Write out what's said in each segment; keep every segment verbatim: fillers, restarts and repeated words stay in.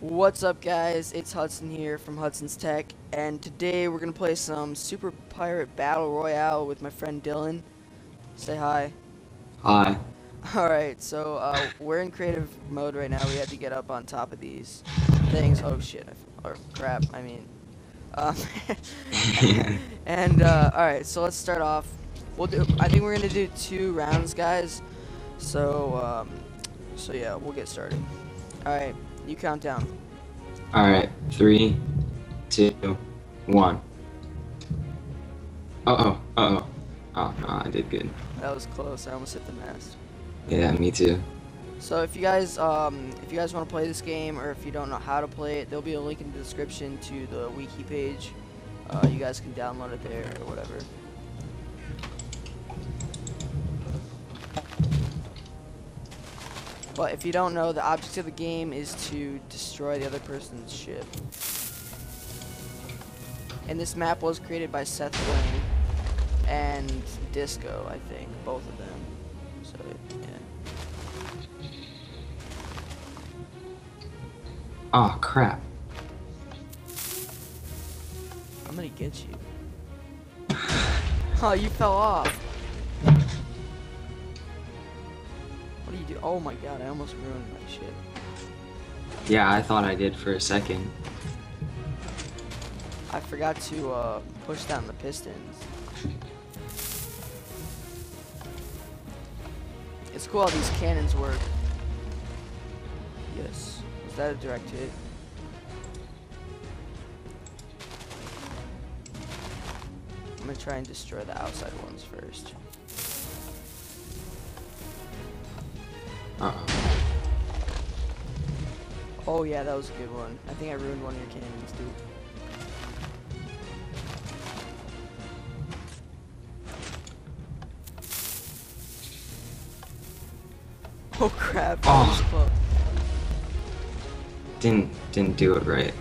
What's up, guys? It's Hudson here from Hudson's Tech, and today we're gonna play some Super Pirate Battle Royale with my friend Dylan. Say hi. Hi. Alright, so uh, we're in creative mode right now. We had to get up on top of these things. Oh shit, or crap, I mean. Um, and uh, alright, so let's start off. We'll do, I think we're gonna do two rounds, guys. So, um, so yeah, we'll get started. Alright. You count down. Alright, three, two, one. Uh oh, uh oh. Oh, no, I did good. That was close. I almost hit the mast. Yeah, me too. So if you guys um if you guys want to play this game, or if you don't know how to play it, there'll be a link in the description to the wiki page. Uh, you guys can download it there or whatever. But if you don't know, the object of the game is to destroy the other person's ship. And this map was created by SethBling and Disco, I think, both of them. So, yeah. Oh, crap. I'm gonna get you. Oh, you fell off. What do you do? Oh my god, I almost ruined my shit. Yeah, I thought I did for a second. I forgot to uh, push down the pistons. It's cool how these cannons work. Yes. Was that a direct hit? I'm gonna try and destroy the outside ones first. Uh-oh. Oh yeah, that was a good one. I think I ruined one of your cannons, dude. Oh crap, that was close. Didn't didn't do it right.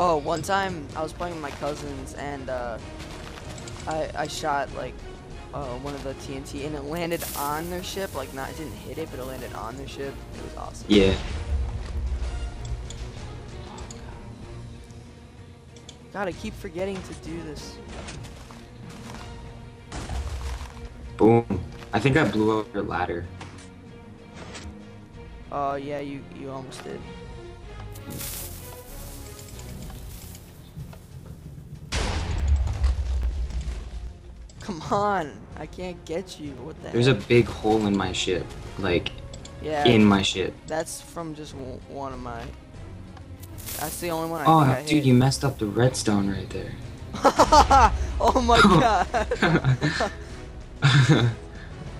Oh, one time I was playing with my cousins, and uh I I shot like Uh, one of the T N T, and it landed on their ship. Like, not, it didn't hit it, but it landed on their ship. It was awesome. Yeah. Oh, God. God, I keep forgetting to do this. Boom! I think I blew up your ladder. Oh uh, yeah, you you almost did. Come on, I can't get you. What the There's heck? A big hole in my ship. Like, yeah, in my ship. That's from just one of my... That's the only one I Oh, think I dude, hit. You messed up the redstone right there. Oh my god.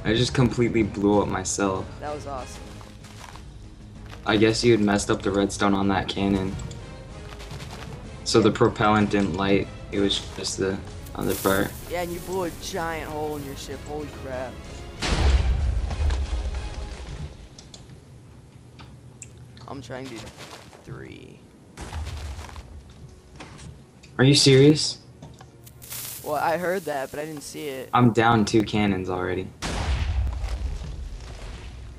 I just completely blew up myself. That was awesome. I guess you had messed up the redstone on that cannon. So the propellant didn't light. It was just the... on the part. Yeah, and you blew a giant hole in your ship. Holy crap. I'm trying to do three. Are you serious? Well, I heard that, but I didn't see it. I'm down two cannons already.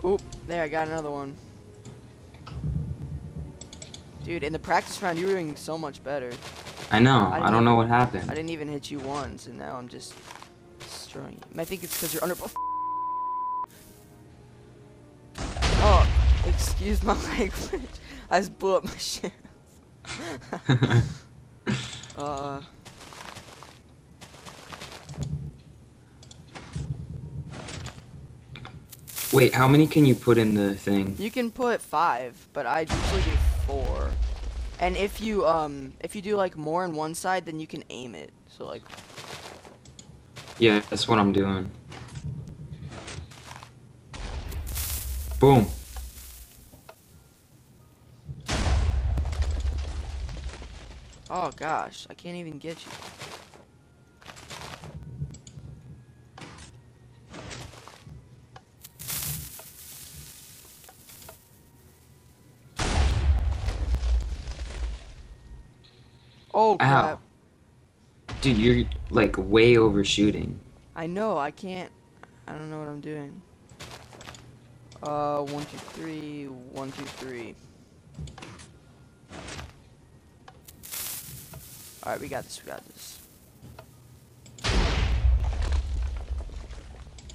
Oop, there, I got another one. Dude, in the practice round, you were doing so much better. I know. I, I don't know what happened. I didn't even hit you once, and now I'm just destroying you. I think it's because you're under... Oh, excuse my language. I just blew up my ship. uh... Wait, how many can you put in the thing? You can put five, but I usually do four. And if you um if you do like more on one side, then you can aim it. So like. Yeah, that's what I'm doing. Boom. Oh gosh, I can't even get you. Oh crap. Ow. Dude, you're like way overshooting. I know, I can't. I don't know what I'm doing. Uh, one, two, three, one, two, three. Alright, we got this, we got this.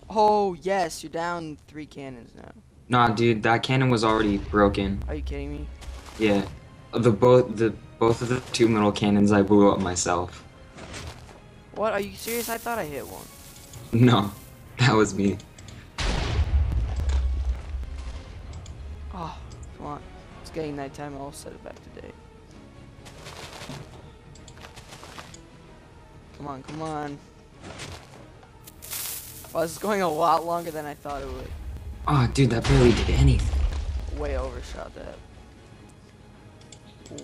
Oh, yes, you're down three cannons now. Nah, dude, that cannon was already broken. Are you kidding me? Yeah. The both the both of the two middle cannons I blew up myself. What? Are you serious? I thought I hit one. No, that was me. Oh, come on. It's getting nighttime. I'll set it back today. Come on, come on. Wow, this is going a lot longer than I thought it would. Oh, dude, that barely did anything. Way overshot that.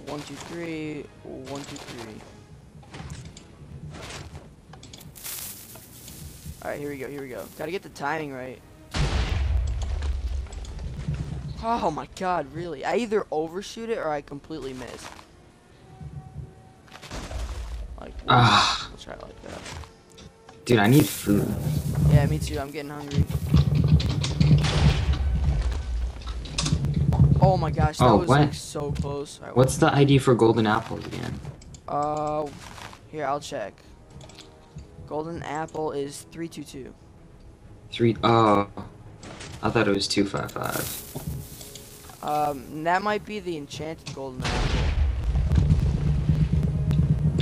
One, two, three. One, two, three. Alright, here we go, here we go. Gotta get the timing right. Oh my god, really? I either overshoot it or I completely miss. Like, ah. We'll try it like that. Dude, I need food. Yeah, me too. I'm getting hungry. Oh my gosh, that oh, was what? Like so close. Right, what's wait. The I D for golden apples again? Uh, here, I'll check. Golden apple is three two two. Three, oh. I thought it was two five five. Um, that might be the enchanted golden apple.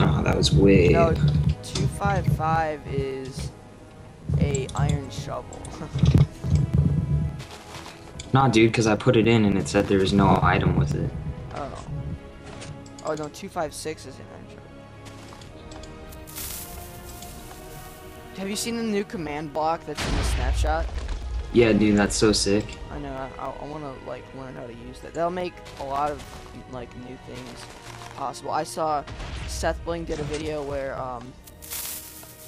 Oh, that was way. No, two five five is a iron shovel. Nah, dude, because I put it in and it said there was no item with it. Oh. Oh, no, two five six is an iron shovel. Have you seen the new command block that's in the snapshot? Yeah, dude, that's so sick. I know, I, I, I want to, like, learn how to use that. That'll make a lot of, like, new things possible. I saw SethBling did a video where, um...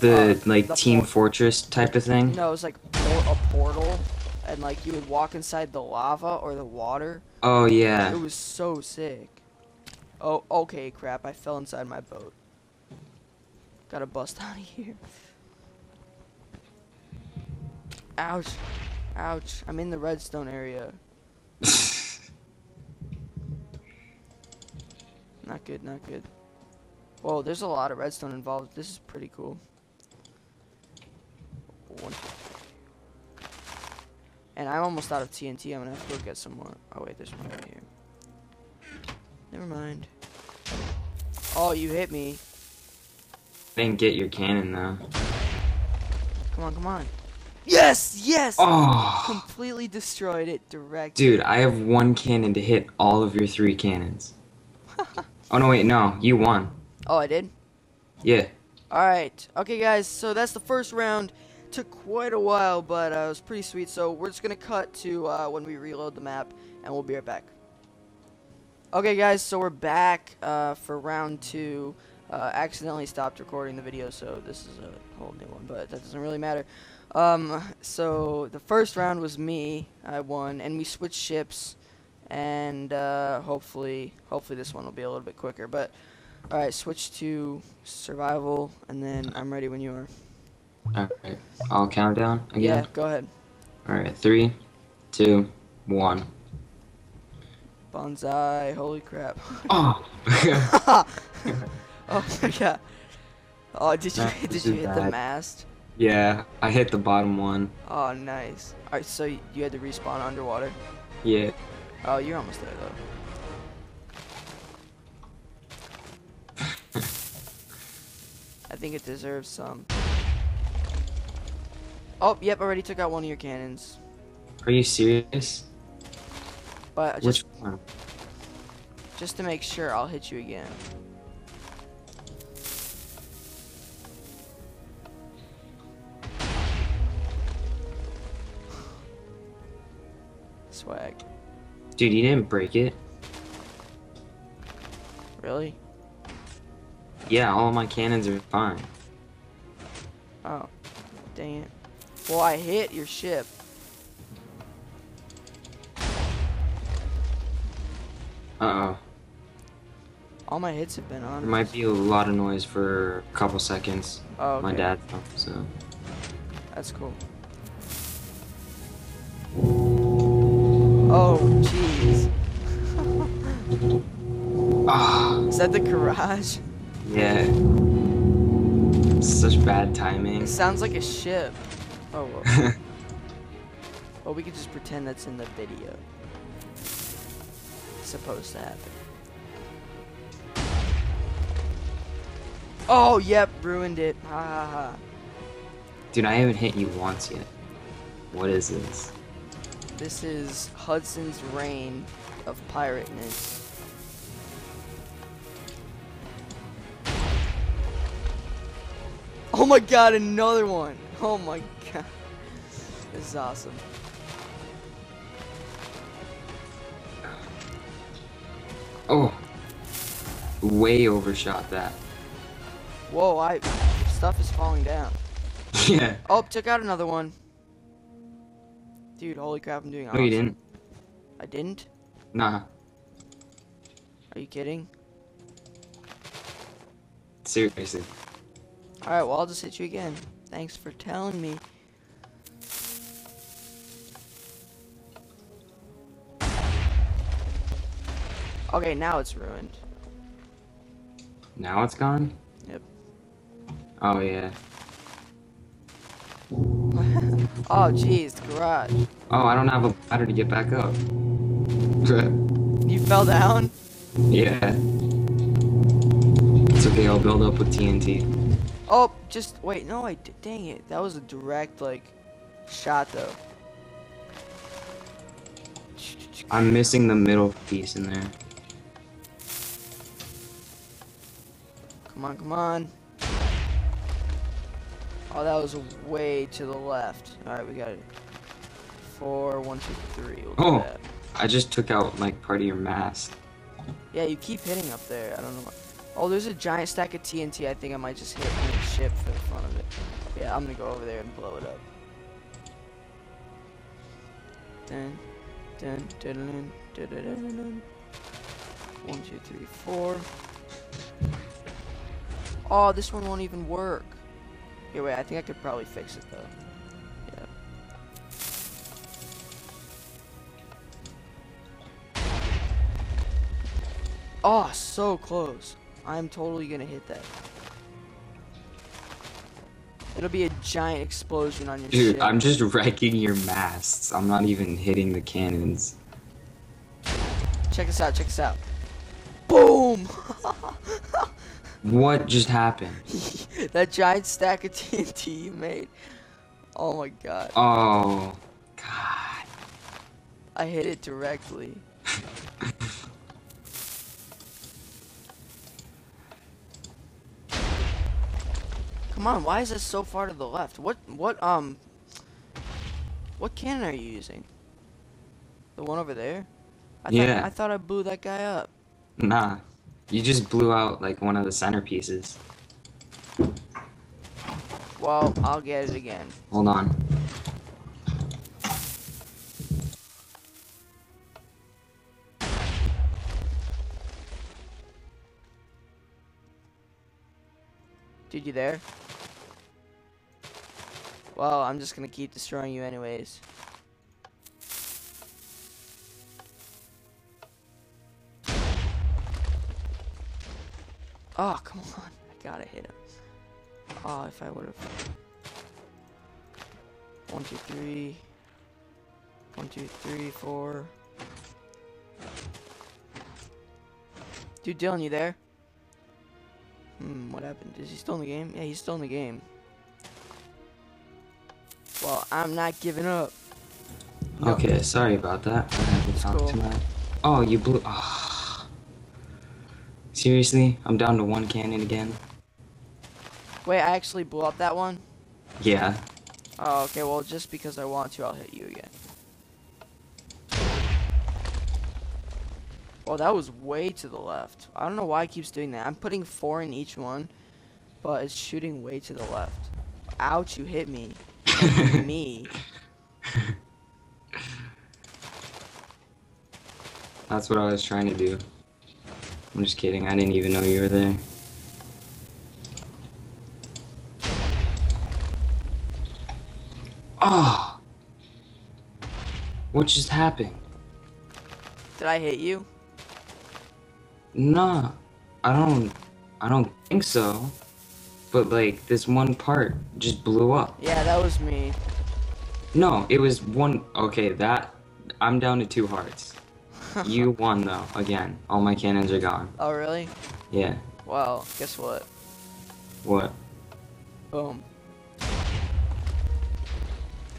The, uh, like, the Team Fortress type of thing? No, it was, like, a portal. And, like, you would walk inside the lava or the water. Oh, yeah. It was so sick. Oh, okay, crap. I fell inside my boat. Gotta bust out of here. Ouch. Ouch. I'm in the redstone area. Not good, not good. Whoa, there's a lot of redstone involved. This is pretty cool. One, two, three. And I'm almost out of T N T. I'm gonna have to go get some more. Oh wait, there's one right here. Never mind. Oh, you hit me. Didn't get your cannon though. Come on, come on. Yes, yes. Oh. Completely destroyed it directly. Dude, I have one cannon to hit all of your three cannons. Oh no, wait, no, you won. Oh, I did. Yeah. All right. Okay, guys. So that's the first round. Took quite a while, but uh, it was pretty sweet. So we're just gonna cut to uh, when we reload the map, and we'll be right back. Okay, guys, so we're back uh, for round two. Uh, accidentally stopped recording the video, so this is a whole new one, but that doesn't really matter. Um, so the first round was me. I won, and we switched ships. And uh, hopefully, hopefully this one will be a little bit quicker. But all right, switch to survival, and then I'm ready when you are. Alright, I'll count down again? Yeah, go ahead. Alright, three, two, one. Bonsai, holy crap. Oh! Oh my god. Oh, did you, no, did you hit bad. The mast? Yeah, I hit the bottom one. Oh, nice. Alright, so you had to respawn underwater? Yeah. Oh, you're almost there, though. I think it deserves some. Oh, yep, already took out one of your cannons. Are you serious? But just, which one? Just to make sure, I'll hit you again. Swag. Dude, you didn't break it. Really? Yeah, all of my cannons are fine. Oh, dang it. Well, I hit your ship. Uh-oh. All my hits have been on. There might be a lot of noise for a couple seconds. Oh, okay. My dad, so. That's cool. Oh, jeez. Is that the garage? Yeah. Such bad timing. It sounds like a ship. Oh, well. Well, we could just pretend that's in the video. It's supposed to happen. Oh, yep, ruined it. Ha ha ha. Dude, I haven't hit you once yet. What is this? This is Hudson's reign of pirateness. Oh my god, another one! Oh my god. This is awesome. Oh. Way overshot that. Whoa, I... stuff is falling down. Yeah. Oh, took out another one. Dude, holy crap, I'm doing awesome. No, you didn't. I didn't? Nah. Are you kidding? Seriously. Alright, well, I'll just hit you again. Thanks for telling me. Okay, now it's ruined. Now it's gone? Yep. Oh, yeah. Oh, jeez, garage. Oh, I don't have a ladder to get back up. You fell down? Yeah. It's okay, I'll build up with T N T. Oh, just, wait, no, I, dang it. That was a direct, like, shot, though. I'm missing the middle piece in there. Come on, come on. Oh, that was way to the left. Alright, we got it. Four, one, two, three. We'll oh, that. I just took out, like, part of your mast. Yeah, you keep hitting up there. I don't know why. Oh, there's a giant stack of T N T. I think I might just hit the ship for the fun of it. Yeah, I'm gonna go over there and blow it up. Dun, dun, dun, dun, dun, dun, dun, dun. One, two, three, four. Oh, this one won't even work. Here, wait, I think I could probably fix it though. Yeah. Oh, so close. I'm totally gonna hit that. It'll be a giant explosion on your ship. Dude, I'm just wrecking your masts. I'm not even hitting the cannons. Check this out, check this out. Boom! What just happened? That giant stack of T N T you made. Oh my god. Oh, god. I hit it directly. Come on, why is this so far to the left? What, what, um, what cannon are you using? The one over there? I yeah. Thought, I thought I blew that guy up. Nah. You just blew out, like, one of the centerpieces. Well, I'll get it again. Hold on. Dude, you there? Well, I'm just gonna keep destroying you anyways. Oh, come on. I gotta hit him. Oh, if I would've... One, two, three. One, two, three, four. Dude, Dylan, you there? Hmm, what happened? Is he still in the game? Yeah, he's still in the game. Well, I'm not giving up. No. Okay, sorry about that. I haven't talked too much. Oh, you blew... Oh. Seriously? I'm down to one cannon again. Wait, I actually blew up that one? Yeah. Oh, okay, well, just because I want to, I'll hit you again. Well, that was way to the left. I don't know why it keeps doing that. I'm putting four in each one, but it's shooting way to the left. Ouch, you hit me. me. That's what I was trying to do. I'm just kidding, I didn't even know you were there. Oh! What just happened? Did I hit you? Nah. I don't... I I don't think so. But like this one part just blew up. Yeah, that was me. No, it was one. Okay, that I'm down to two hearts. You won though. Again, all my cannons are gone. Oh really? Yeah. Wow. Guess what? What? Boom.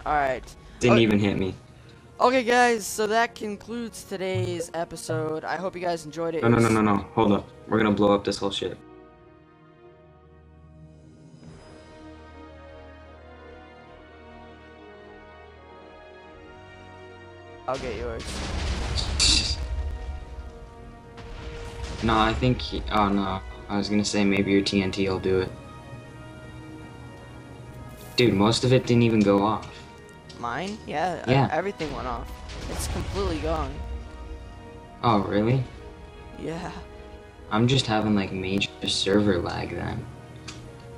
All right. Didn't okay. even hit me. Okay, guys. So that concludes today's episode. I hope you guys enjoyed it. No, no, no, no, no. Hold up. We're gonna blow up this whole ship. I'll get yours. No, I think. He, oh no, I was gonna say maybe your T N T will do it. Dude, most of it didn't even go off. Mine? Yeah. Yeah. I, everything went off. It's completely gone. Oh really? Yeah. I'm just having like major server lag then,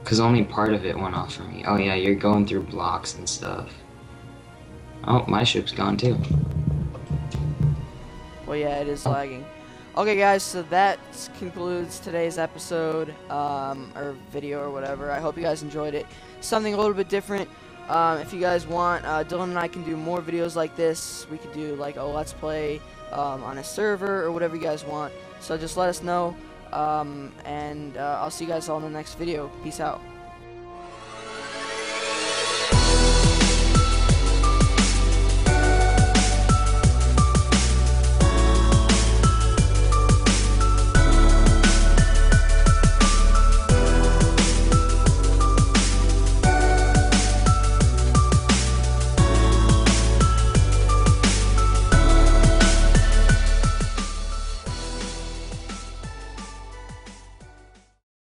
cause only part of it went off for me. Oh yeah, you're going through blocks and stuff. Oh, my ship's gone too. Well, yeah, it is oh. lagging. Okay, guys, so that concludes today's episode, um, or video or whatever. I hope you guys enjoyed it. Something a little bit different. Um, if you guys want, uh, Dylan and I can do more videos like this. We could do, like, a Let's Play um, on a server or whatever you guys want. So just let us know, um, and uh, I'll see you guys all in the next video. Peace out.